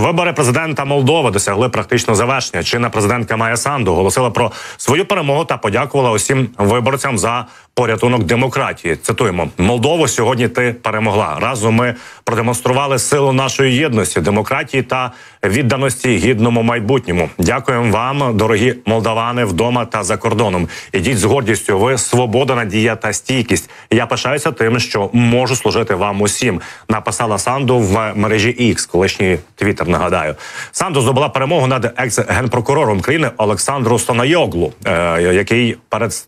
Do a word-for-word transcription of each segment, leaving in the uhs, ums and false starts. Вибори президента Молдови досягли практично завершення. Чинна президентка Майя Санду оголосила про свою перемогу та подякувала усім виборцям за порятунок демократії. Цитуємо: «Молдово, сьогодні ти перемогла. Разом ми продемонстрували силу нашої єдності, демократії та відданості гідному майбутньому. Дякуємо вам, дорогі молдавани, вдома та за кордоном. Ідіть з гордістю, ви свобода, надія та стійкість. Я пишаюся тим, що можу служити вам усім», написала Санду в мережі X, колишній Твіттер, нагадаю. Санду здобула перемогу над екс-генпрокурором країни Олександру Стояногло, е який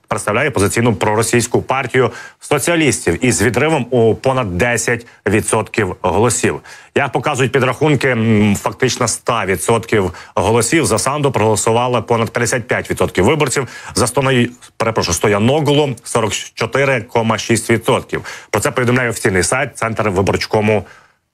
представляє позиційну проросійську партію соціалістів із відривом у понад десять відсотків голосів. Як показують підрахунки, фактично сто відсотків голосів за Санду проголосувало понад п'ятдесят п'ять відсотків виборців, за Стояногло – сорок чотири кома шість відсотків. Про це повідомляє офіційний сайт Центр виборчкому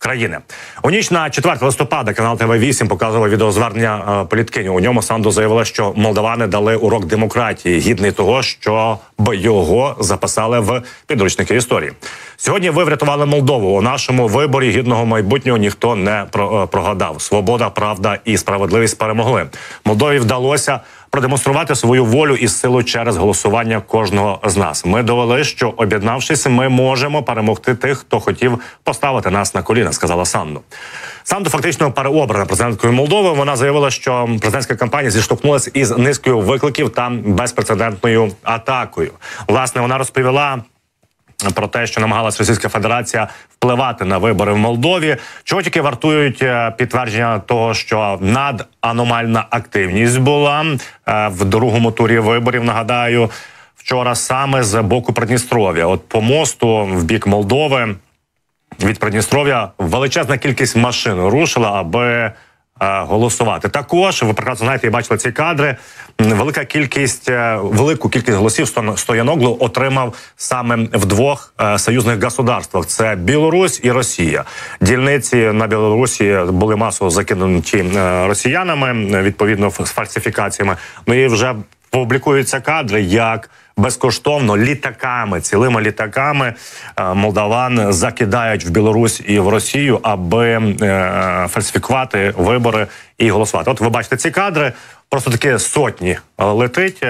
країни. У ніч на четверте листопада канал Т В вісім показував відеозвернення політкині. У ньому Санду заявила, що молдавани дали урок демократії, гідний того, що його записали в підручники історії. «Сьогодні ви врятували Молдову. У нашому виборі гідного майбутнього ніхто не прогадав. Свобода, правда і справедливість перемогли. Молдові вдалося продемонструвати свою волю і силу через голосування кожного з нас. Ми довели, що об'єднавшись, ми можемо перемогти тих, хто хотів поставити нас на коліна», сказала Санду. Санду фактично переобрана президенткою Молдови. Вона заявила, що президентська кампанія зіштовхнулася із низкою викликів та безпрецедентною атакою. Власне, вона розповіла про те, що намагалась Російська Федерація впливати на вибори в Молдові, чого тільки вартують підтвердження того, що наданомальна активність була в другому турі виборів, нагадаю, вчора саме з боку Придністров'я. От по мосту в бік Молдови від Придністров'я величезна кількість машин рушила, аби голосувати. Також, ви прекрасно знаєте і бачили ці кадри, велика кількість, велику кількість голосів Стояногло отримав саме в двох союзних государствах. Це Білорусь і Росія. Дільниці на Білорусі були масово закинуті росіянами, відповідно з фальсифікаціями. Ну і вже публікуються кадри, як безкоштовно літаками, цілими літаками молдаван закидають в Білорусь і в Росію, аби фальсифікувати вибори і голосувати. От ви бачите ці кадри, просто такі сотні летить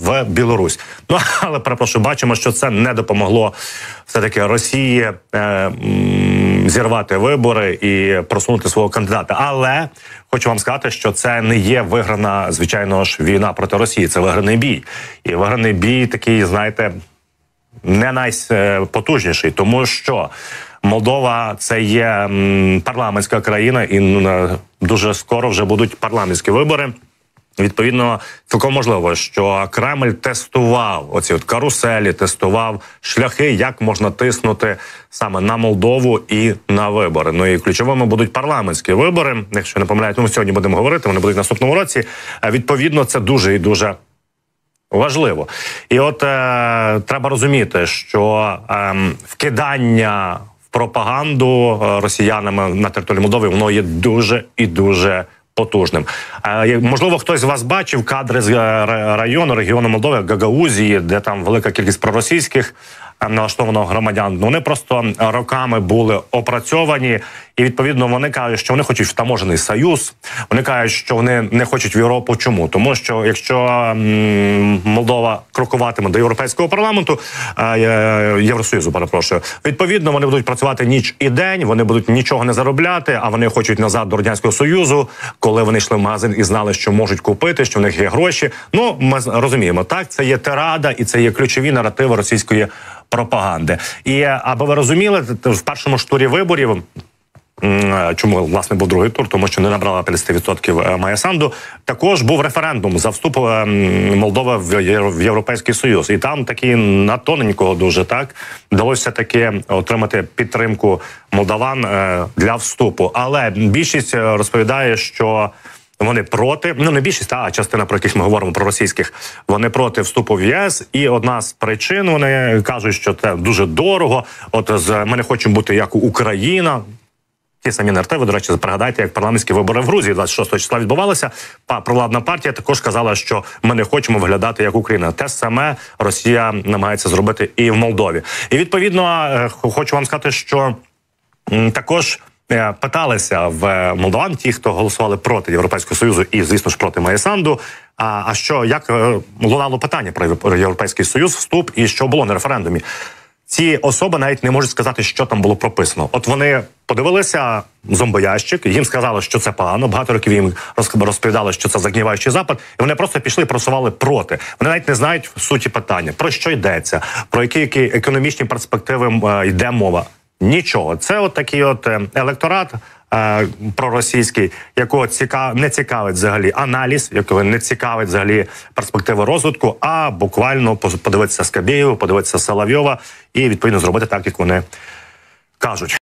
в Білорусь. Ну, але, перепрошую, бачимо, що це не допомогло все-таки Росії зірвати вибори і просунути свого кандидата. Але хочу вам сказати, що це не є виграна, звичайно ж, війна проти Росії. Це виграний бій. І виграний бій такий, знаєте, не найпотужніший, тому що Молдова – це є парламентська країна, і дуже скоро вже будуть парламентські вибори. Відповідно, цілком можливо, що Кремль тестував оці от каруселі, тестував шляхи, як можна тиснути саме на Молдову і на вибори. Ну і ключовими будуть парламентські вибори, якщо не помиляють, ми сьогодні будемо говорити, вони будуть наступному році. Відповідно, це дуже і дуже важливо. І от е, треба розуміти, що е, вкидання в пропаганду росіянами на території Молдови, воно є дуже і дуже потужним. Е, можливо, хтось з вас бачив кадри з району, регіону Молдови, Гагаузії, де там велика кількість проросійських налаштованих громадян. Вони просто роками були опрацьовані, і, відповідно, вони кажуть, що вони хочуть в таможений союз, вони кажуть, що вони не хочуть в Європу. Чому? Тому що, якщо Молдова крокуватиме до Європейського парламенту, Євросоюзу, перепрошую, відповідно, вони будуть працювати ніч і день, вони будуть нічого не заробляти, а вони хочуть назад до Радянського Союзу, коли вони йшли в магазин і знали, що можуть купити, що в них є гроші. Ну, ми розуміємо, так, це є тирада і це є ключові наративи російської пропаганди. І, аби ви розуміли, в першому ж турі виборів, чому, власне, був другий тур, тому що не набрала п'ятдесят відсотків Майя Санду, також був референдум за вступ Молдови в Європейський Союз. І там таки на тоненького дуже, так, вдалося таки отримати підтримку молдаван для вступу. Але більшість розповідає, що вони проти, ну не більшість, а частина, про яких ми говоримо, про російських, вони проти вступу в Є С. І одна з причин, вони кажуть, що це дуже дорого, от з, ми не хочемо бути як Україна. Ті самі наративи, до речі, пригадайте, як парламентські вибори в Грузії двадцять шостого числа відбувалися. Провладна партія також казала, що ми не хочемо виглядати як Україна. Те саме Росія намагається зробити і в Молдові. І, відповідно, хочу вам сказати, що також питалися в молдован, ті, хто голосували проти Європейського Союзу і, звісно ж, проти Майї Санду, а, а що, як лунало питання про Європейський Союз, вступ і що було на референдумі. Ці особи навіть не можуть сказати, що там було прописано. От вони подивилися зомбоящик, їм сказали, що це погано, багато років їм розповідали, що це загніваючий запад, і вони просто пішли і просували проти. Вони навіть не знають в суті питання, про що йдеться, про які, які економічні перспективи йде мова. Нічого. Це от такий от електорат е, проросійський, якого ціка... не цікавить взагалі аналіз, якого не цікавить взагалі перспективи розвитку, а буквально подивитися Скабєєва, подивитися Соловйова і відповідно зробити так, як вони кажуть.